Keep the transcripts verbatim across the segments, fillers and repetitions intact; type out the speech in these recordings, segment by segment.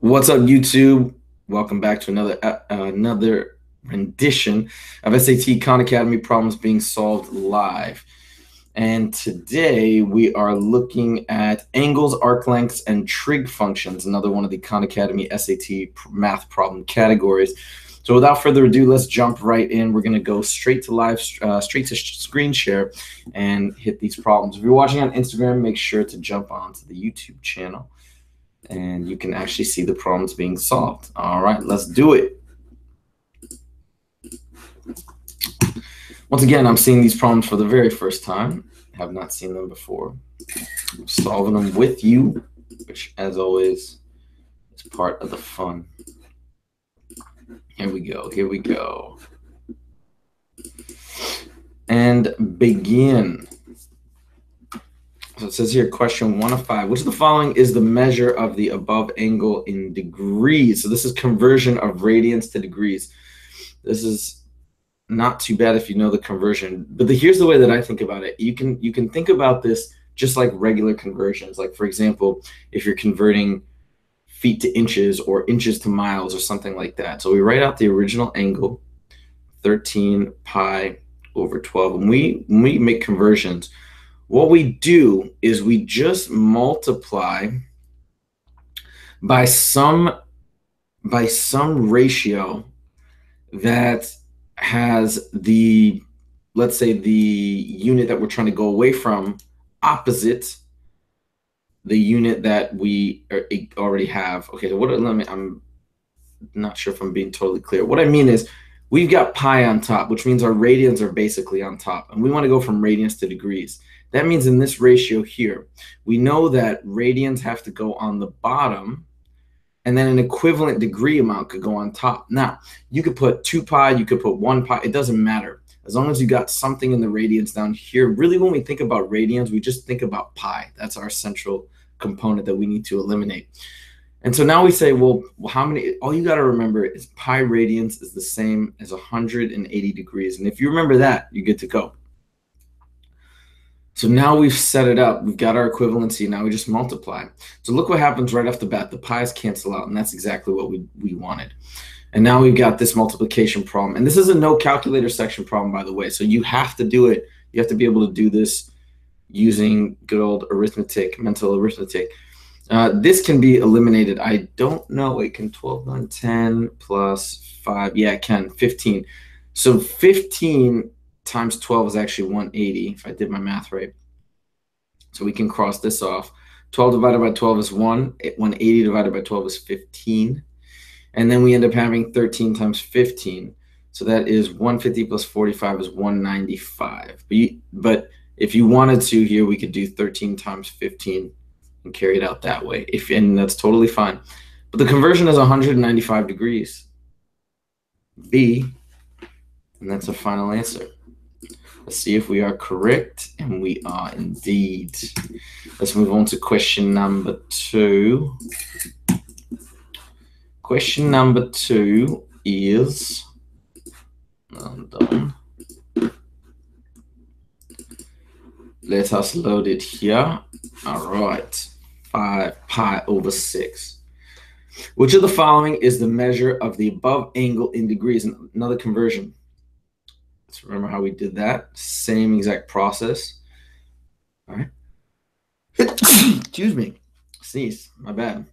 What's up, YouTube? Welcome back to another uh, another rendition of S A T Khan Academy Problems Being Solved Live. And today we are looking at angles, arc lengths, and trig functions, another one of the Khan Academy S A T math problem categories. So without further ado, let's jump right in. We're going to go straight to live, uh, straight to screen share and hit these problems. If you're watching on Instagram, make sure to jump onto the YouTube channel, and you can actually see the problems being solved. All right, let's do it. Once again, I'm seeing these problems for the very first time. I have not seen them before. I'm solving them with you, which, as always, is part of the fun. Here we go, here we go. And begin. So it says here, question one of five. Which of the following is the measure of the above angle in degrees? So this is conversion of radians to degrees. This is not too bad if you know the conversion. But the, here's the way that I think about it. You can, you can think about this just like regular conversions. Like, for example, if you're converting feet to inches or inches to miles or something like that. So we write out the original angle, thirteen pi over twelve. When we, when we make conversions, what we do is we just multiply by some by some ratio that has the, let's say, the unit that we're trying to go away from opposite the unit that we already have. Okay, so what? Let me. I'm not sure if I'm being totally clear. What I mean is, we've got pi on top, which means our radians are basically on top, and we want to go from radians to degrees. That means in this ratio here, we know that radians have to go on the bottom, and then an equivalent degree amount could go on top. Now, you could put two pi, you could put one pi, it doesn't matter. As long as you got something in the radians down here, really when we think about radians, we just think about pi. That's our central component that we need to eliminate. And so now we say, well, how many, all you got to remember is pi radians is the same as one hundred eighty degrees. And if you remember that, you're good to go. So now we've set it up. We've got our equivalency. Now we just multiply. So look what happens right off the bat. The pi's cancel out, and that's exactly what we, we wanted. And now we've got this multiplication problem. And this is a no calculator section problem, by the way. So you have to do it. You have to be able to do this using good old arithmetic, mental arithmetic. Uh, this can be eliminated. I don't know. Wait, can twelve, nine, ten plus five? Yeah, it can. fifteen. So fifteen times twelve is actually one hundred eighty, if I did my math right. So we can cross this off. twelve divided by twelve is one. one hundred eighty divided by twelve is fifteen. And then we end up having thirteen times fifteen. So that is one hundred fifty plus forty-five is one hundred ninety-five. But, you, but if you wanted to here, we could do thirteen times fifteen. And carry it out that way, if and that's totally fine. But the conversion is one hundred ninety-five degrees. B, and that's a final answer. Let's see if we are correct, and we are indeed. Let's move on to question number two. Question number two is, I'm done. Let us load it here. All right, five pi over six. Which of the following is the measure of the above angle in degrees? And another conversion. Let's remember how we did that. Same exact process. All right. Excuse me. Sneeze. My bad.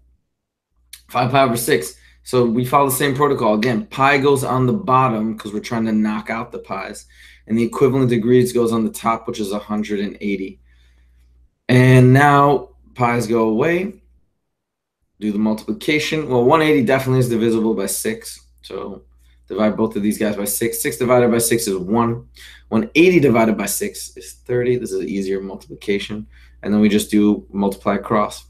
five pi over six. So we follow the same protocol. Again, pi goes on the bottom because we're trying to knock out the pi's. And the equivalent degrees goes on the top, which is one hundred eighty. And now pi's go away, do the multiplication. Well, one hundred eighty definitely is divisible by six. So divide both of these guys by six. six divided by six is one. one hundred eighty divided by six is thirty. This is an easier multiplication. And then we just do multiply across.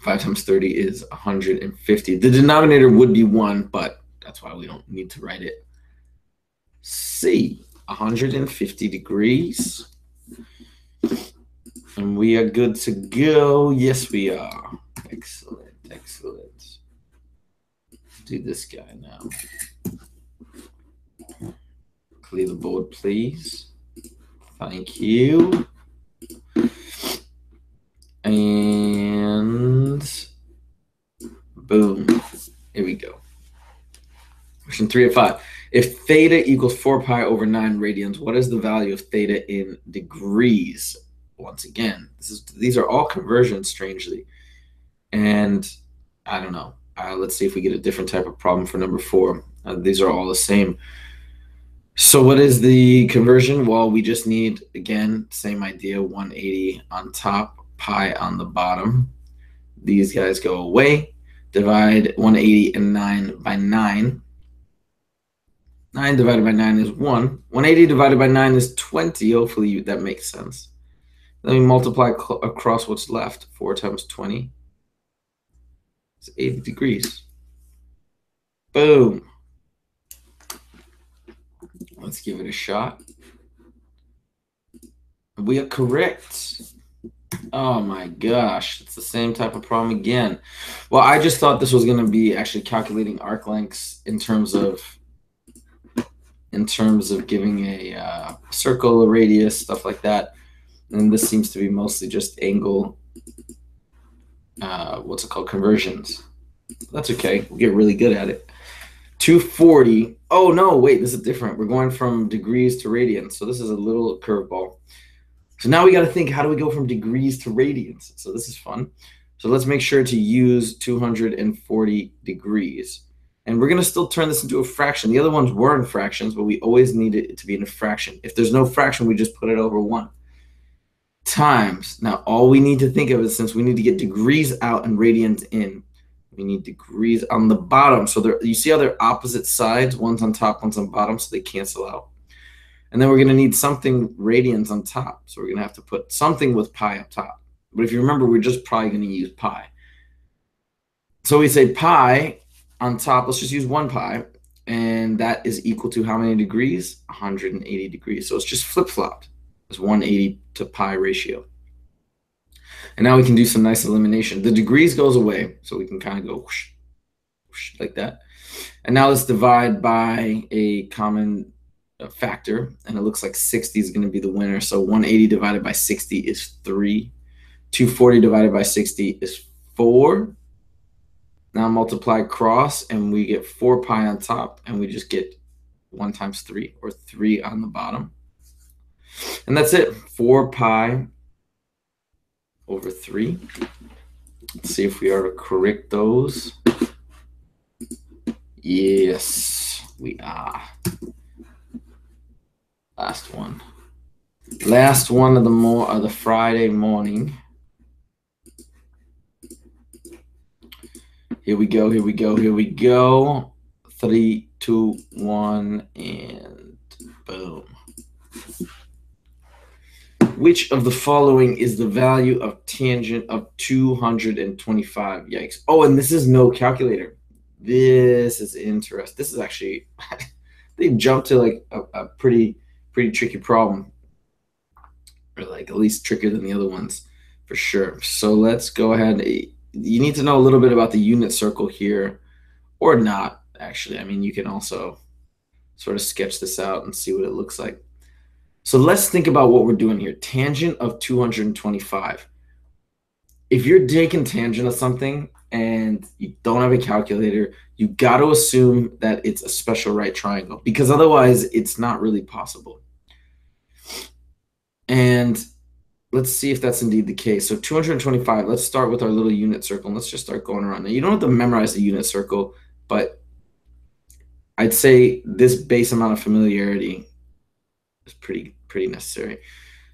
five times thirty is one hundred fifty. The denominator would be one, but that's why we don't need to write it. C, one hundred fifty degrees. And we are good to go. Yes, we are. Excellent, excellent. Let's do this guy now. Clear the board, please. Thank you. And Boom. Here we go. Question three of five. If theta equals four pi over nine radians, what is the value of theta in degrees? Once again, this is these are all conversions, strangely. And I don't know. Uh, let's see if we get a different type of problem for number four. Uh, these are all the same. So what is the conversion? Well, we just need, again, same idea, one eighty on top, pi on the bottom. These guys go away. Divide one eighty and nine by nine. nine divided by nine is one. one eighty divided by nine is twenty. Hopefully you, that makes sense. Let me multiply across what's left. four times twenty. It's eighty degrees. Boom. Let's give it a shot. We are correct. Oh my gosh. It's the same type of problem again. Well, I just thought this was going to be actually calculating arc lengths in terms of in terms of giving a uh, circle, a radius, stuff like that. And this seems to be mostly just angle, uh, what's it called, conversions. That's okay. We'll get really good at it. two forty. Oh, no, wait, this is different. We're going from degrees to radians, so this is a little curveball. So now we got to think, how do we go from degrees to radians? So this is fun. So let's make sure to use two hundred forty degrees. And we're going to still turn this into a fraction. The other ones were in fractions, but we always need it to be in a fraction. If there's no fraction, we just put it over one. Times. Now, all we need to think of is, since we need to get degrees out and radians in, we need degrees on the bottom. So there, you see how they're opposite sides? One's on top, one's on bottom, so they cancel out. And then we're going to need something radians on top. So we're going to have to put something with pi up top. But if you remember, we're just probably going to use pi. So we say pi on top, let's just use one pi, and that is equal to how many degrees? one hundred eighty degrees. So it's just flip-flopped. It's one eighty to pi ratio. And now we can do some nice elimination. The degrees goes away, so we can kind of go whoosh, whoosh, like that. And now let's divide by a common factor, and it looks like sixty is going to be the winner. So one eighty divided by sixty is three. two forty divided by sixty is four. Now multiply across, and we get four pi on top, and we just get one times three, or three on the bottom. And that's it, four pi over three. Let's see if we are to correct those. Yes, we are. Last one. Last one of the more of the Friday morning. Here we go, here we go, here we go. Three, two, one, and boom. Which of the following is the value of tangent of two hundred twenty-five? Yikes. Oh, and this is no calculator. This is interesting. This is actually, they jumped to like a, a pretty, pretty tricky problem. Or like at least trickier than the other ones for sure. So let's go ahead. You need to know a little bit about the unit circle here, or not, actually. I mean, you can also sort of sketch this out and see what it looks like. So let's think about what we're doing here. Tangent of two hundred twenty-five. If you're taking tangent of something and you don't have a calculator, you got to assume that it's a special right triangle, because otherwise it's not really possible. And let's see if that's indeed the case. So two hundred twenty-five, let's start with our little unit circle. And let's just start going around. Now, you don't have to memorize the unit circle, but I'd say this base amount of familiarity is pretty pretty necessary.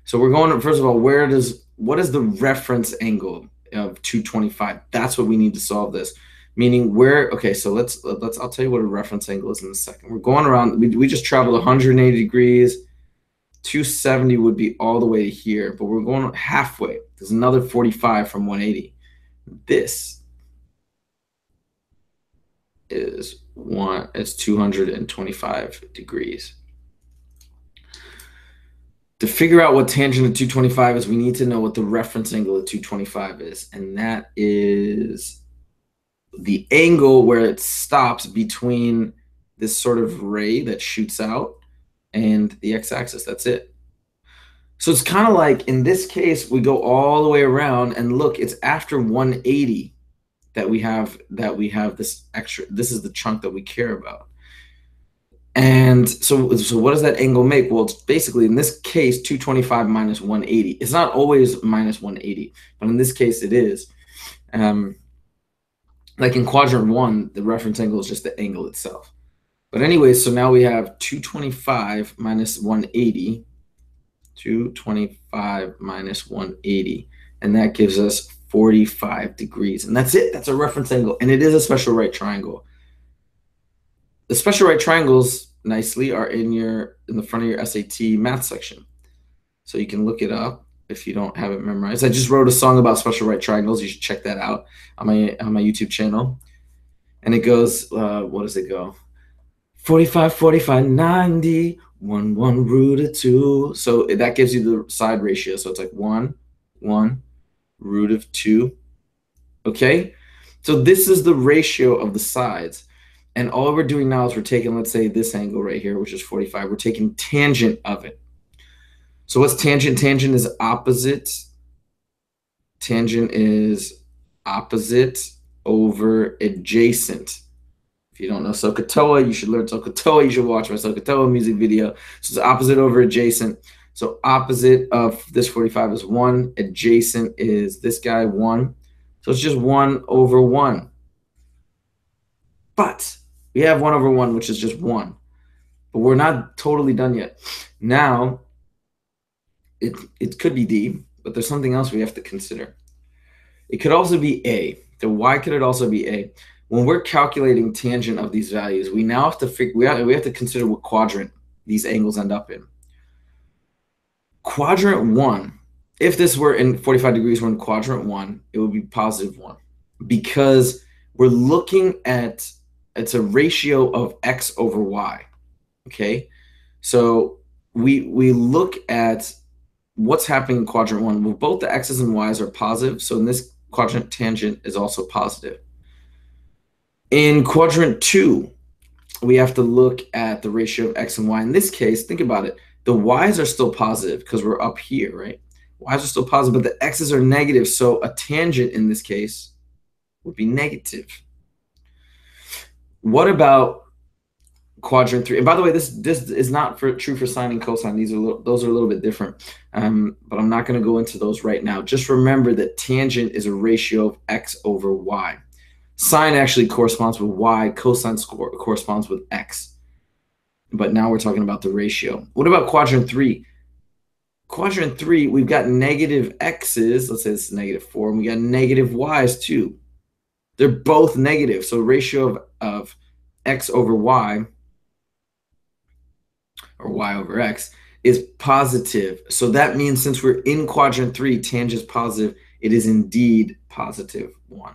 So we're going to, first of all, where does, what is the reference angle of two twenty-five? That's what we need to solve this. Meaning where, okay, so let's, let's I'll tell you what a reference angle is in a second. We're going around, we, we just traveled one hundred eighty degrees. two seventy would be all the way to here, but we're going halfway. There's another forty-five from one eighty. This is one. It's two hundred twenty-five degrees. To figure out what tangent of two twenty-five is, we need to know what the reference angle of two twenty-five is, and that is the angle where it stops between this sort of ray that shoots out and the x-axis. That's it. So it's kind of like, in this case, we go all the way around, and look, it's after one eighty that we have that we have this extra, this is the chunk that we care about. And so, so what does that angle make? Well, it's basically, in this case, two twenty-five minus one eighty. It's not always minus one eighty, but in this case it is. Um, like in quadrant one, the reference angle is just the angle itself. But anyway, so now we have two twenty-five minus one eighty, two twenty-five minus one eighty, and that gives us forty-five degrees. And that's it. That's a reference angle, and it is a special right triangle. The special right triangles, nicely, are in your in the front of your S A T math section. So you can look it up if you don't have it memorized. I just wrote a song about special right triangles. You should check that out on my on my YouTube channel. And it goes, uh, what does it go? forty-five, forty-five, ninety, one, one, root of two. So that gives you the side ratio. So it's like one, one, root of two. Okay? So this is the ratio of the sides. And all we're doing now is we're taking, let's say, this angle right here, which is forty-five. We're taking tangent of it. So what's tangent? Tangent is opposite. Tangent is opposite over adjacent. If you don't know SOHCAHTOA, you should learn SOHCAHTOA. You should watch my SOHCAHTOA music video. So it's opposite over adjacent. So opposite of this forty-five is one. Adjacent is this guy, one. So it's just one over one. But we have one over one, which is just one. But we're not totally done yet. Now, it, it could be D, but there's something else we have to consider. It could also be A. So why could it also be A? When we're calculating tangent of these values, we now have to figure, we have, we have to consider what quadrant these angles end up in. Quadrant one, if this were in forty-five degrees, we're in quadrant one, it would be positive one, because we're looking at, it's a ratio of X over Y, okay? So we, we look at what's happening in quadrant one. Well, both the X's and Y's are positive, so in this quadrant, tangent is also positive. In quadrant two, we have to look at the ratio of X and Y. In this case, think about it. The Y's are still positive because we're up here, right? Y's are still positive, but the X's are negative, so a tangent in this case would be negative. What about quadrant three? And by the way, this this is not for, true for sine and cosine. These are little, those are a little bit different, um, but I'm not going to go into those right now. Just remember that tangent is a ratio of X over Y. Sine actually corresponds with Y. Cosine score corresponds with X. But now we're talking about the ratio. What about quadrant three? Quadrant three, we've got negative X's. Let's say this is negative four, and we got negative Y's too. They're both negative, so ratio of, of X over Y, or Y over X, is positive. So that means since we're in quadrant three, tangent is positive, it is indeed positive one.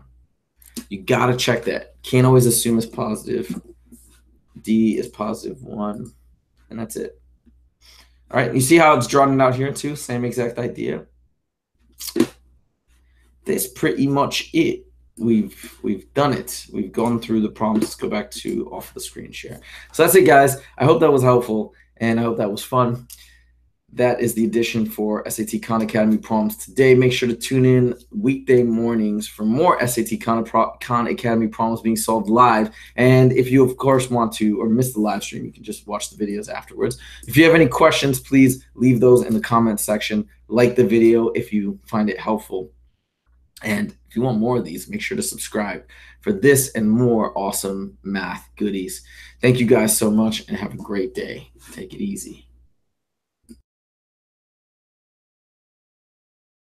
You gotta check that. Can't always assume it's positive. D is positive one, and that's it. All right, you see how it's drawn out here too? Same exact idea. That's pretty much it. We've we've done it. We've gone through the problems. Let's go back to off the screen share. So that's it, guys. I hope that was helpful, and I hope that was fun. That is the edition for S A T Khan Academy problems today. Make sure to tune in weekday mornings for more S A T Khan, Khan Academy problems being solved live. And if you, of course, want to or miss the live stream, you can just watch the videos afterwards. If you have any questions, please leave those in the comments section. Like the video if you find it helpful. And if you want more of these, make sure to subscribe for this and more awesome math goodies. Thank you guys so much, and have a great day. Take it easy.